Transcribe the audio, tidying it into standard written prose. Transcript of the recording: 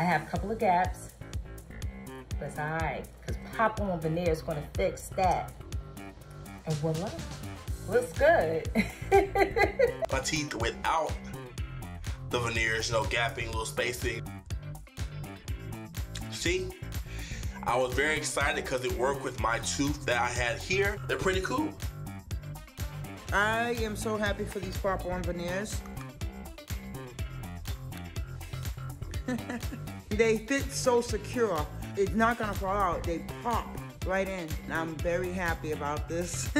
I have a couple of gaps, but it's all right, because Pop On Veneers is going to fix that. And voila, looks good. My teeth without the veneers, no gapping, little spacing. See? I was very excited because it worked with my tooth that I had here. They're pretty cool. I am so happy for these Pop On Veneers. They fit so secure. It's not gonna fall out. They pop right in. I'm very happy about this.